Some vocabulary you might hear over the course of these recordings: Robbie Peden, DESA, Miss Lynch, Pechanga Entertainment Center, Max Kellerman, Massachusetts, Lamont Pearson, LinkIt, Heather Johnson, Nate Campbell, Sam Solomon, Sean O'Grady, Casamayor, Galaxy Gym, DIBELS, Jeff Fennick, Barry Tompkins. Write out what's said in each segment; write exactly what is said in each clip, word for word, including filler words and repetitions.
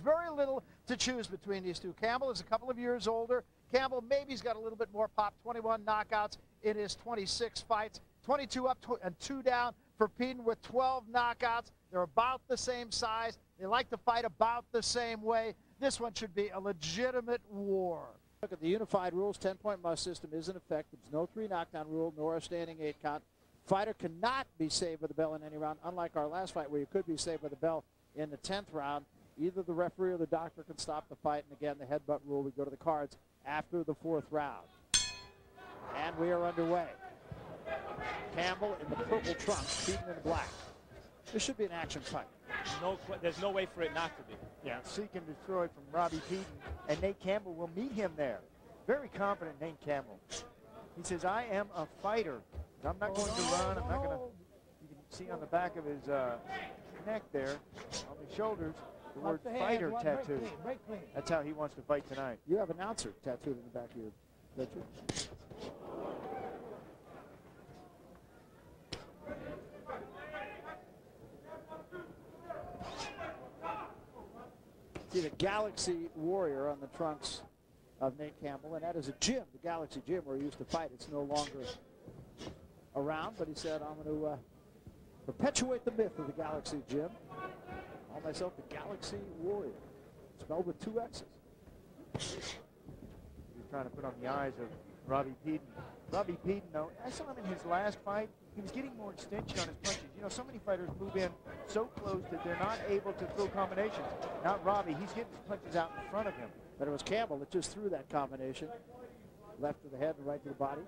very little to choose between these two. Campbell is a couple of years older. Campbell, maybe he's got a little bit more pop, twenty-one knockouts in his twenty-six fights, twenty-two up tw and two down for Peden with twelve knockouts. They're about the same size. They like to fight about the same way. This one should be a legitimate war. Look at the unified rules. ten-point must system is in effect. There's no three knockdown rule, nor a standing eight count. Fighter cannot be saved by the bell in any round, unlike our last fight where you could be saved by the bell in the tenth round. Either the referee or the doctor can stop the fight. And again, the headbutt rule, we go to the cards after the fourth round. And we are underway. Campbell in the purple trunks, Peden in the black. This should be an action fight. No, there's no way for it not to be. Yeah, seek and destroy from Robbie Peden, and Nate Campbell will meet him there. Very confident, Nate Campbell. He says, I am a fighter. I'm not going to run. I'm not going to. You can see on the back of his uh, neck there, on the shoulders, the word fighter tattooed. That's how he wants to fight tonight. You have an announcer tattooed in the back of your bedroom. See the Galaxy Warrior on the trunks of Nate Campbell, and that is a gym, the Galaxy Gym, where he used to fight. It's no longer around, but he said, I'm going to uh, perpetuate the myth of the Galaxy Gym. Call myself the Galaxy Warrior. Spelled with two X's. You're trying to put on the eyes of Robbie Peden. Robbie Peden, though, I saw him in his last fight. He was getting more extension on his punches. You know, so many fighters move in so close that they're not able to throw combinations. Not Robbie. He's getting his punches out in front of him. But it was Campbell that just threw that combination. Left to the head and right to the body.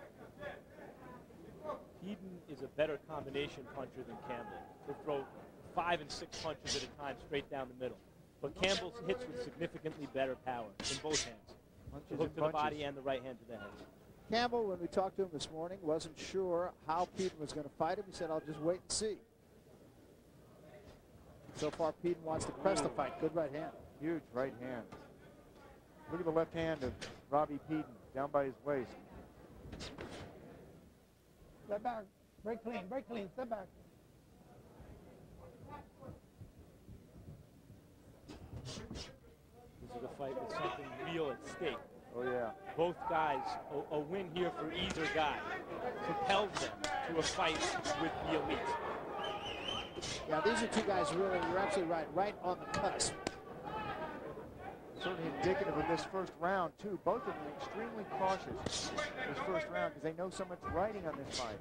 Peden is a better combination puncher than Campbell. He'll throw five and six punches at a time straight down the middle. But Campbell hits with significantly better power in both hands. The hook to the body and the right hand to the head. Campbell, when we talked to him this morning, wasn't sure how Peden was going to fight him. He said, I'll just wait and see. So far, Peden wants to press the fight. Good right hand. Huge right hand. Look at the left hand of Robbie Peden down by his waist. Step back. Break clean. Break clean. Step back. This is a fight with something real at stake. Oh, yeah. Both guys, a, a win here for either guy propels them to a fight with the elite. Yeah, these are two guys really, you're absolutely right, right on the cusp. Certainly indicative of this first round, too. Both of them are extremely cautious this first round because they know so much riding on this fight.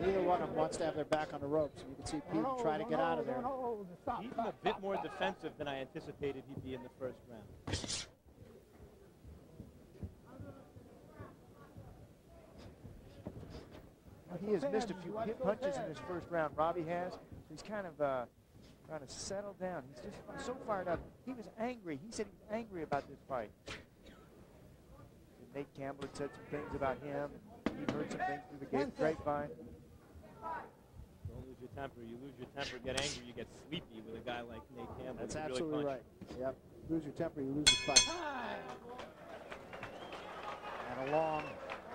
Neither one of them wants to have their back on the ropes. You can see Peden try to get out of there. He's a bit more defensive than I anticipated he'd be in the first round. He has missed a few hit punches in his first round. Robbie has. He's kind of uh, trying to settle down. He's just so fired up. He was angry. He said he was angry about this fight. And Nate Campbell had said some things about him. He heard some things through the gate, grapevine. Don't lose your temper. You lose your temper, get angry, you get sleepy with a guy like Nate Campbell. That's absolutely right. Yep. Lose your temper, you lose the fight. And a long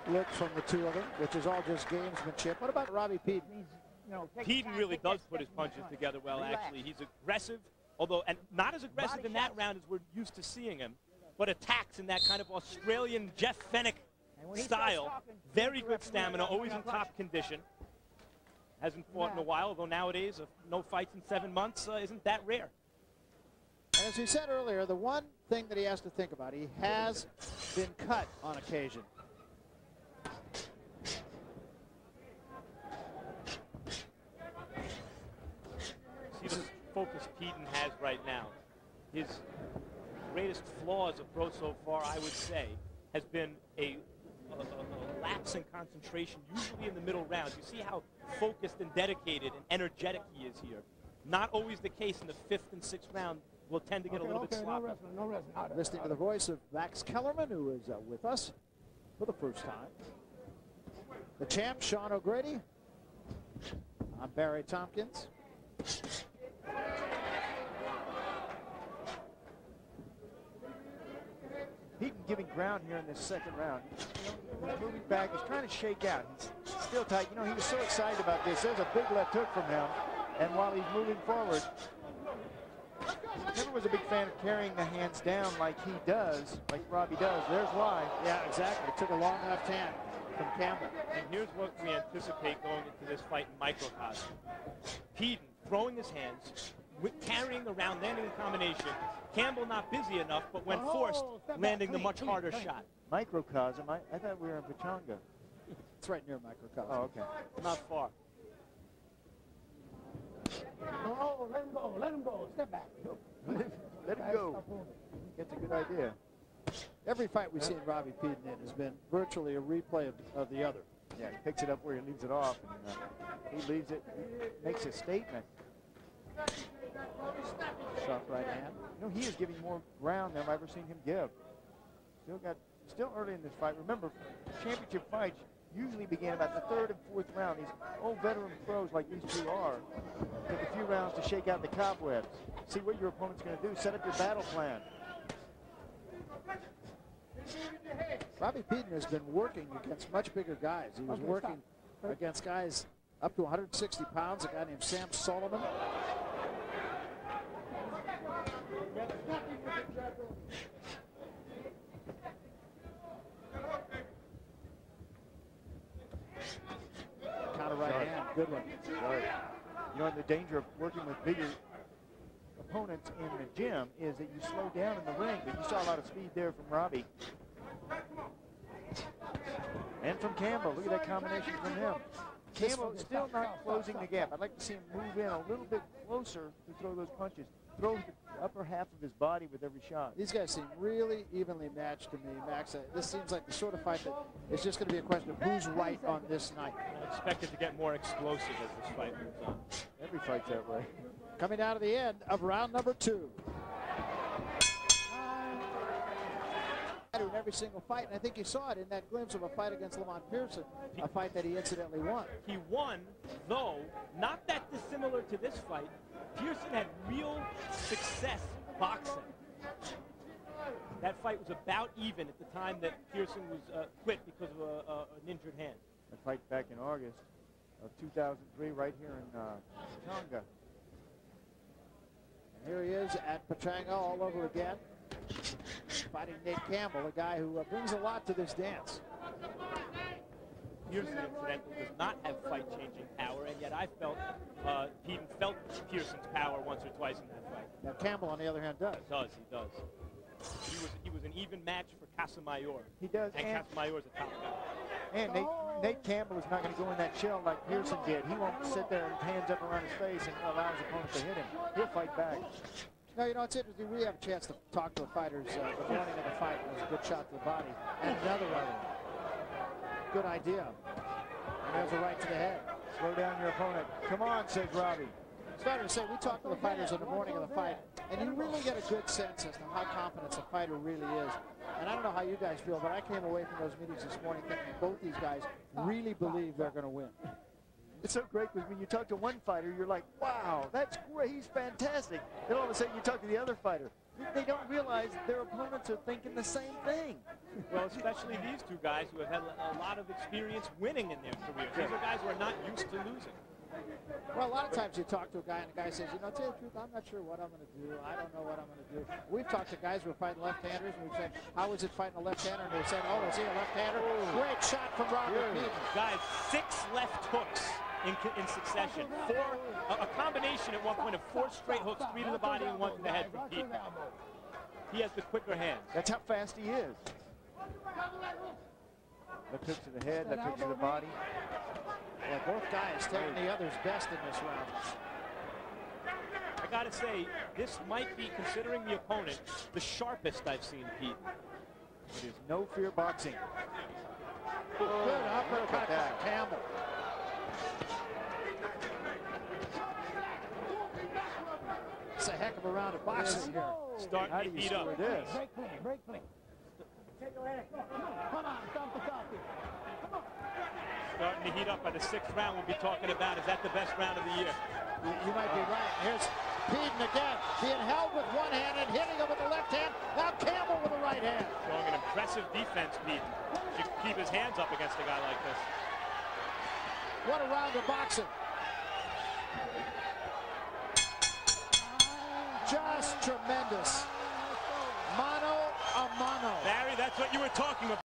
look from the two of them, which is all just gamesmanship. What about Robbie Peden? You know, Peden really does put his punches together well, actually. He's aggressive, although and not as aggressive in that round as we're used to seeing him, but attacks in that kind of Australian Jeff Fennick style. Very good stamina, always in top condition. Hasn't fought yeah. in a while, although nowadays, uh, no fights in seven months uh, isn't that rare. And as we said earlier, the one thing that he has to think about, he has been cut on occasion. See the focus Peden has right now. His greatest flaw as a pro so far, I would say, has been a, a, a lapse in concentration, usually in the middle rounds. You see how focused and dedicated and energetic he is here. Not always the case in the fifth and sixth round. We'll tend to get okay, a little okay, bit sloppy. No wrestling, no wrestling. Right, listening to the voice of Max Kellerman, who is uh, with us for the first time. The champ, Sean O'Grady. I'm Barry Tompkins. Peden giving ground here in this second round. He's moving back. He's trying to shake out. He's still tight. You know, he was so excited about this. There's a big left hook from him. And while he's moving forward, never was a big fan of carrying the hands down like he does, like Robbie does. There's why. Yeah, exactly. It took a long enough hand from Campbell. And here's what we anticipate going into this fight in microcosm. Peden throwing his hands, with carrying around, landing the combination. Campbell not busy enough, but when oh, forced, landing clean, the much clean, harder clean. shot. Microcosm? I, I thought we were in Pechanga. It's right near microcosm. Oh, okay. Not far. Oh, let him go, let him go, step back. Let him go. That's a good idea. Every fight we've seen Robbie Peden in has been virtually a replay of, of the other. Yeah, he picks it up where he leaves it off. And, uh, he leaves it, he makes a statement. Soft right hand. You know, he is giving more ground than I've ever seen him give. Still got, still early in this fight. Remember, championship fights usually began about the third and fourth round. These old veteran pros like these two are take a few rounds to shake out the cobwebs, see what your opponent's going to do, set up your battle plan. Robbie Peden has been working against much bigger guys. He was okay, working stop. against guys up to one hundred sixty pounds, a guy named Sam Solomon. Counter right Sorry. hand, good one. Sorry. You know, and the danger of working with bigger opponents in the gym is that you slow down in the ring, but you saw a lot of speed there from Robbie. And from Campbell, look at that combination from him. Campbell still not closing the gap. I'd like to see him move in a little bit closer to throw those punches. Throw the upper half of his body with every shot. These guys seem really evenly matched to me, Max. Uh, this seems like the sort of fight that it's just going to be a question of who's right on this night. I expect it to get more explosive as this fight moves on. Every fight's that way. Coming out of the end of round number two. In every single fight, and I think you saw it in that glimpse of a fight against Lamont Pearson, a fight that he incidentally won. He won, though, not that dissimilar to this fight. Pearson had real success boxing. That fight was about even at the time that Pearson was uh, quit because of a, a, an injured hand. That fight back in August of two thousand three, right here in uh, Tonga. And here he is at Pechanga all over again. Fighting Nate Campbell, a guy who uh, brings a lot to this dance. Pearson, incidentally, does not have fight-changing power, and yet I felt uh, he felt Pearson's power once or twice in that fight. Now Campbell, on the other hand, does. He does, he does. He was, he was an even match for Casamayor. He does. And, and Casamayor's a top guy. And Nate, Nate Campbell is not going to go in that shell like Pearson did. He won't sit there with hands up around his face and allow his opponent to hit him. He'll fight back. No, you know, it's interesting. We have a chance to talk to the fighters. Uh, the morning of the fight was a good shot to the body. And another one. Good idea. And there's a right to the head. Slow down your opponent. Come on, says Robbie. It's funny to say, we talked to the fighters on the morning of the fight, and you really get a good sense as to how confident a fighter really is. And I don't know how you guys feel, but I came away from those meetings this morning thinking both these guys really believe they're going to win. It's so great because when you talk to one fighter, you're like, wow, that's great, he's fantastic. Then all of a sudden you talk to the other fighter. They don't realize their opponents are thinking the same thing. Well, especially these two guys who have had a lot of experience winning in their careers. These are guys who are not used to losing. Well, a lot of times you talk to a guy and the guy says, you know, tell you the truth, I'm not sure what I'm going to do. I don't know what I'm going to do. We've talked to guys who are fighting left-handers, and we've said, how is it fighting a left-hander? And they said, oh, is he a left-hander? Great shot from Robbie Peden. Guys, six left hooks in, in succession. Four, a, a combination at one point of four straight hooks, three to the body and one to the head from Peden. He has the quicker hands. That's how fast he is. Left hook to the head, left hook to the body. Yeah, both guys taking the other's best in this round. I gotta say, this might be, considering the opponent, the sharpest I've seen Peden. It is no fear boxing. Good uppercut from Campbell. It's a heck of a round of boxing here. Starting to heat up. Break clean, break clean. Take your ass off. Come on, stomp the coffee. Come on. Starting to heat up. By the sixth round, we'll be talking about, is that the best round of the year? You, you might be right. Here's Peden again, being held with one hand and hitting him with the left hand. Now Campbell with the right hand. Showing an impressive defense, Peden. You keep his hands up against a guy like this. What a round of boxing. Just tremendous. Mano a mano. Barry, that's what you were talking about.